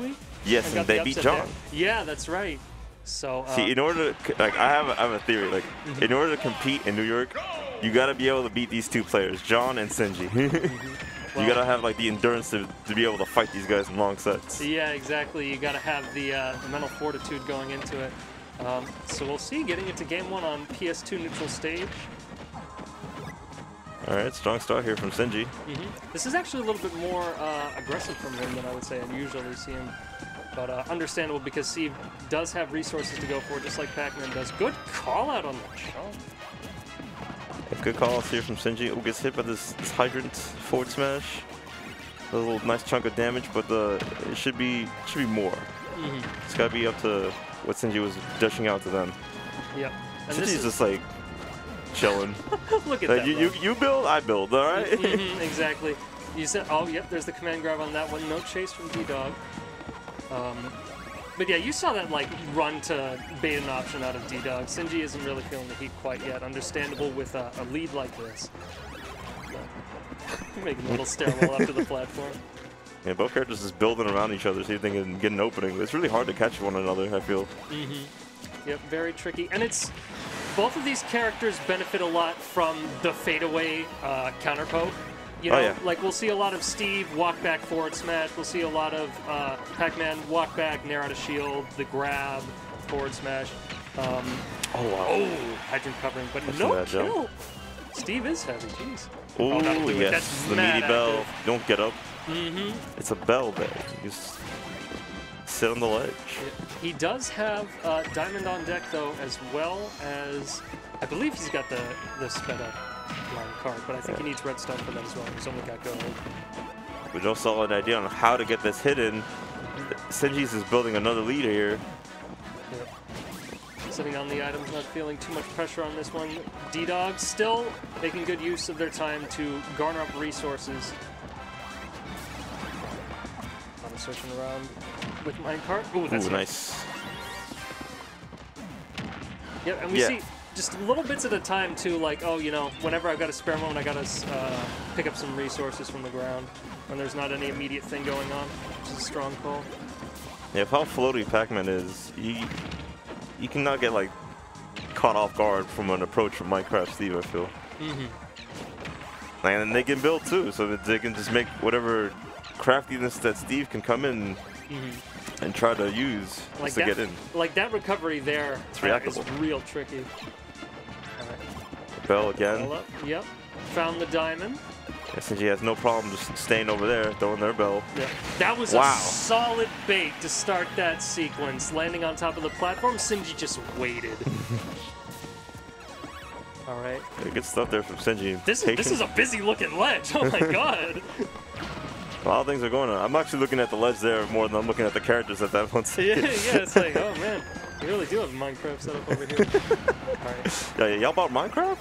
correctly. Yes, and they beat John. Yeah, that's right. So see, in order to, like, I have a theory. Like, in order to compete in New York, you gotta be able to beat these two players, John and Sinji. Well, you gotta have like the endurance to be able to fight these guys in long sets. Yeah, exactly. You gotta have the mental fortitude going into it. So we'll see. Getting into game one on PS2 neutral stage. All right, strong start here from Sinji. This is actually a little bit more aggressive from him than I would say I usually see him. But understandable because Steve does have resources to go for, just like Pac-Man does. Good call out on the jump. Good calls here from Sinji, who gets hit by this hydrant forward smash. A little nice chunk of damage, but it should be more. It's got to be up to what Sinji was dishing out to them. Yep. And Sinji's just like chilling. Look at that. You build, I build. All right. Exactly. You said, oh yep. There's the command grab on that one. No chase from D-Dog. But yeah, you saw that like run to bait an option out of D-Dog. Sinji isn't really feeling the heat quite yet. Understandable with a lead like this. Making a little stairwell up to the platform. Yeah, both characters just building around each other, see if they can get an opening. It's really hard to catch one another, I feel. Yep, very tricky. And it's both of these characters benefit a lot from the fadeaway counter poke. You know, like we'll see a lot of Steve walk back forward smash. We'll see a lot of Pac-Man walk back, nair out of shield, the grab, forward smash. Oh, wow. Oh, hydrant covering, but no kill. Jump. Steve is heavy, jeez. Ooh, oh, that'll do it. That's the meaty bell. Don't get up. It's a bell bag. You just sit on the ledge. He does have diamond on deck though, as well as I believe he's got the sped up card, but I think he needs redstone for that as well. He's only got gold. We don't saw an idea on how to get this hidden. Sinji's is building another lead here. Sitting on the items, not feeling too much pressure on this one. D-Dog still making good use of their time to garner up resources. I'm switching around with minecart. Ooh, that's nice. Yep, and we see just little bits at a time too, like, oh, you know, whenever I've got a spare moment, I gotta pick up some resources from the ground when there's not any immediate thing going on, which is a strong call. Yeah, if how floaty Pac-Man is, you cannot get like caught off guard from an approach from Minecraft Steve, I feel. And they can build too, so that they can just make whatever craftiness that Steve can come in and try to use like to get in. Like that recovery there, it's real tricky. Bell again. Bell found the diamond. SNG has no problem just staying over there, throwing their bell. That was a solid bait to start that sequence. Landing on top of the platform, Sinji just waited. All right. Good stuff there from Sinji. This is a busy looking ledge. Oh my god. A lot of things are going on. I'm actually looking at the ledge there more than I'm looking at the characters at that one. Yeah, it's like, oh man, you really do have Minecraft set up over here. All right. Y'all bought Minecraft?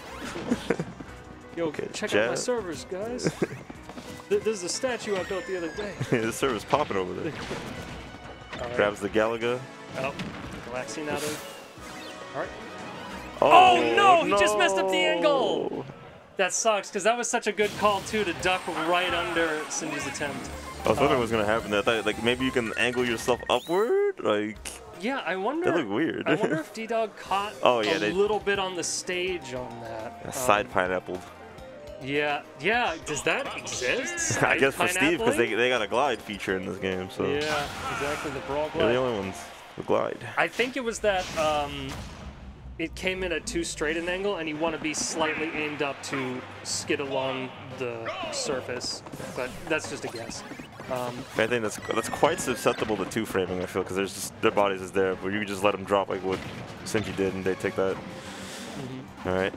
Yo, check out my servers, guys. This is a statue I built the other day. This server's popping over there. Grabs the Galaga. Oh, Galaxian out of. All right. Oh, no, he just messed up the end goal. That sucks, because that was such a good call, too, to duck right under Cindy's attempt. I was wondering what was going to happen. I thought, like, maybe you can angle yourself upward? Like, yeah, I wonder. That looked weird. I wonder if D-Dog caught a little bit on the stage on that. Side pineappled. Yeah, does that exist? I guess for Steve, because they got a glide feature in this game, so. Yeah, exactly, the brawl glide. They're the only ones with glide. I think it was that, it came in at too straight an angle, and you want to be slightly aimed up to skid along the surface, but that's just a guess. I think that's quite susceptible to two framing, I feel, because there's just their bodies is there, but you just let them drop like what Sinji did, and they take that. All right.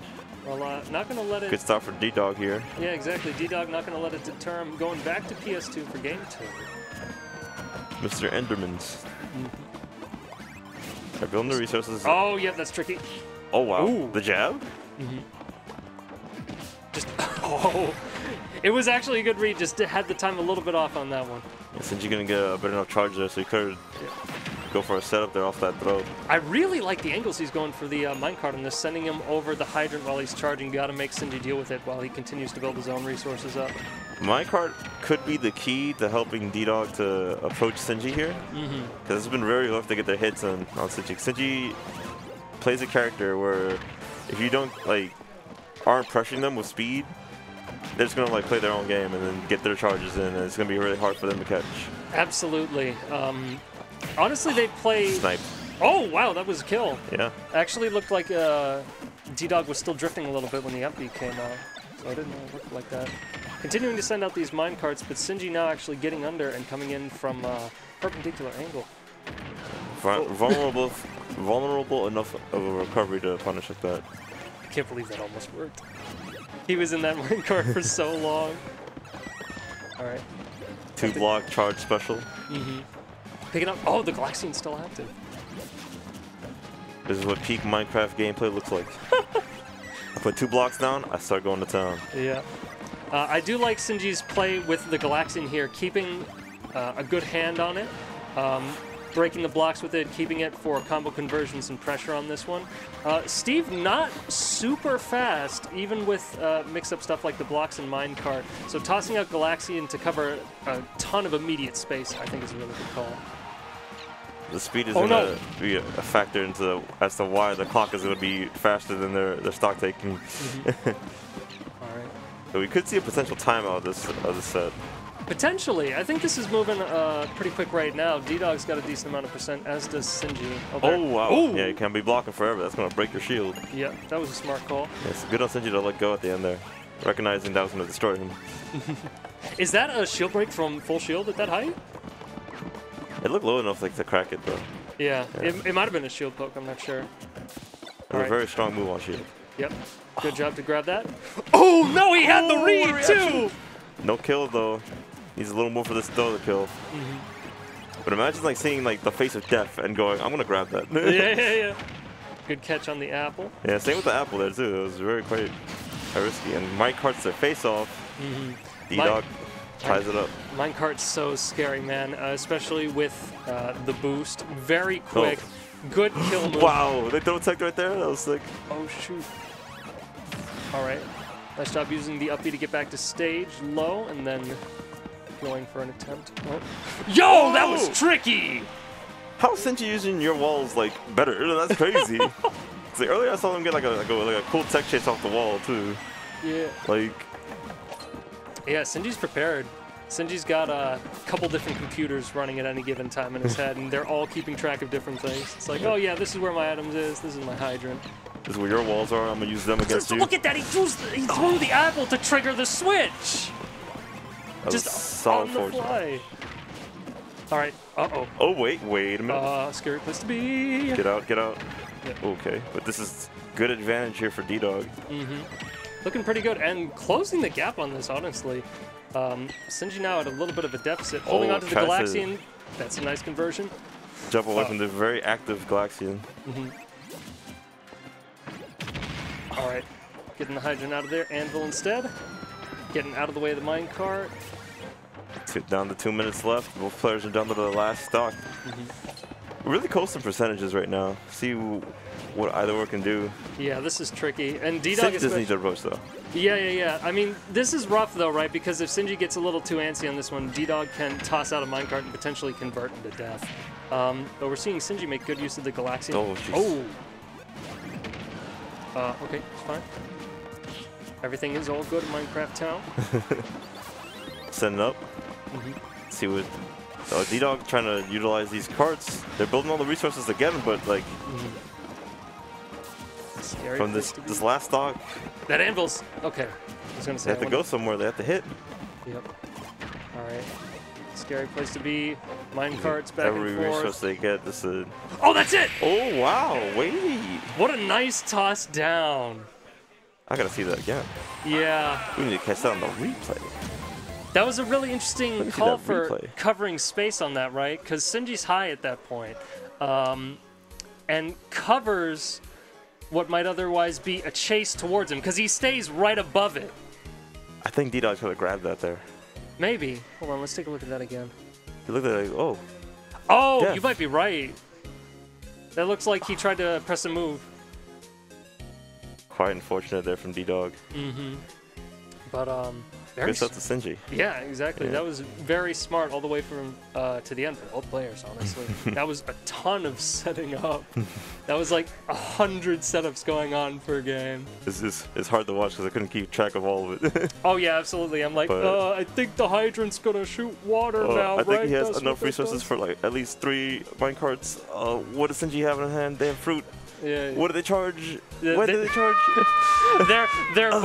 Well, not gonna let it. Good stop for D-Dog here. Yeah, exactly. D-Dog not gonna let it deter him. Going back to PS2 for game two. Mr. Enderman's. They're building the resources. Oh, yeah, that's tricky. Oh, wow. Ooh. The jab? Just, it was actually a good read. Just had the time a little bit off on that one. Yeah, since you're going to get a better enough charge there, so you could go for a setup there off that throw. I really like the angles he's going for the minecart on this, sending him over the hydrant while he's charging. Got to make Sinji deal with it while he continues to build his own resources up. My card could be the key to helping D-Dog to approach Sinji here. Mm-hmm. Because it's been very rough to get their hits on Sinji. Sinji plays a character where if you don't, like, aren't pressuring them with speed, they're just going to, like, play their own game and then get their charges in, and it's going to be really hard for them to catch. Absolutely. Honestly, they play... Snipe. Oh, wow, that was a kill. Yeah. Actually looked like D-Dog was still drifting a little bit when the upbeat came out. So it didn't really look like that. Continuing to send out these mine carts, but Sinji now actually getting under and coming in from a perpendicular angle. Vulnerable, vulnerable enough of a recovery to punish like that. I can't believe that almost worked. He was in that mine cart for so long. All right. Two block charge special. Mm-hmm. Picking up. Oh, the Galaxian's still active. This is what peak Minecraft gameplay looks like. I put two blocks down. I start going to town. Yeah. I do like Sinji's play with the Galaxian here, keeping a good hand on it, breaking the blocks with it, keeping it for combo conversions and pressure on this one. Steve, not super fast, even with mix-up stuff like the blocks and minecart. So tossing out Galaxian to cover a ton of immediate space, I think, is a really good call. The speed is going to be a factor into as to why the clock is going to be faster than their stock taking. Mm-hmm. All right. So we could see a potential timeout of this set. Potentially. I think this is moving pretty quick right now. D-Dog's got a decent amount of percent, as does Sinji. Oh, wow. Ooh. Yeah, you can't be blocking forever. That's going to break your shield. Yeah, that was a smart call. Yeah, it's good on Sinji to let go at the end there, recognizing that was going to destroy him. Is that a shield break from full shield at that height? It looked low enough like to crack it, though. Yeah, yeah. It might have been a shield poke. I'm not sure. It was a very strong move on shield. Yep. Good job to grab that. Oh, no, he had the read, too! No kill, though. Needs a little more for this throw to kill. Mm-hmm. But imagine, like, seeing, like, the face of death and going, I'm going to grab that. Yeah. Good catch on the apple. Yeah, same with the apple there, too. It was very quite risky. And minecarts their face off. Mm-hmm. D-Dog ties it up. Minecart's so scary, man, especially with the boost. Very quick. Oh. Good kill move. Wow, they throw tech right there? That was sick. Oh, shoot. All right, nice job using the up B to get back to stage, low, and then going for an attempt. Oh. Yo, that was tricky! How is Sinji using your walls, like, better? That's crazy. It's like, earlier I saw him get, like a cool tech chase off the wall, too. Yeah. Like... Yeah, Sinji's prepared. Sinji's got a couple different computers running at any given time in his head, and they're all keeping track of different things. It's like, oh yeah, this is where my items is, this is my hydrant. This is where your walls are. I'm gonna use them against you. Look at that! He threw the apple to trigger the switch. Just solid on the fly. All right. Uh-oh. Oh wait a minute. Scary place to be. Get out. Yep. Okay, but this is good advantage here for D-Dog. Mm-hmm. Looking pretty good and closing the gap on this, honestly. Sinji now at a little bit of a deficit, holding onto the Galaxian. That's a nice conversion. Jump away from the very active Galaxian. Mm-hmm. All right, getting the hydrant out of there. Anvil instead. Getting out of the way of the minecart. Down to 2 minutes left. Both players are down to the last stock. Mm-hmm. Really close in percentages right now. See what either one can do. Yeah, this is tricky. And D-Dog doesn't need to approach though. Yeah. I mean, this is rough though, right? Because if Sinji gets a little too antsy on this one, D-Dog can toss out a minecart and potentially convert him to death. But we're seeing Sinji make good use of the Galaxian. Oh. Okay, it's fine. Everything is all good in Minecraft Town. Send it up. Mm-hmm. See what... D-Dog trying to utilize these carts. They're building all the resources again, but like... Mm-hmm. Scary from this last stock... That anvil's... Okay. I was gonna say... They have to go somewhere. They have to hit. Yep. Alright. Scary place to be. Mine carts back and forth. Every resource they get, this is... Oh, that's it! Oh, wow. Wait. What a nice toss down. I gotta see that again. Yeah. We need to catch that on the replay. That was a really interesting call for covering space on that, right? Because Sinji's high at that point. And covers what might otherwise be a chase towards him, because he stays right above it. I think D-Dog could have grabbed that there. Maybe. Hold on, let's take a look at that again. You look at it like, oh. Oh, death. You might be right. That looks like he tried to press a move. Quite unfortunate there from D-Dog. Mm-hmm. But Good stuff to Sinji. Yeah, exactly. Yeah. That was very smart all the way from to the end for all players, honestly. That was a ton of setting up. That was like 100 setups going on per game. It's hard to watch because I couldn't keep track of all of it. Oh, yeah, absolutely. I'm like, but, I think the hydrant's going to shoot water now, right? I think he has enough resources for like at least 3 minecarts. What does Sinji have in hand? They have fruit. Yeah, yeah. What do they charge? What do they charge? They're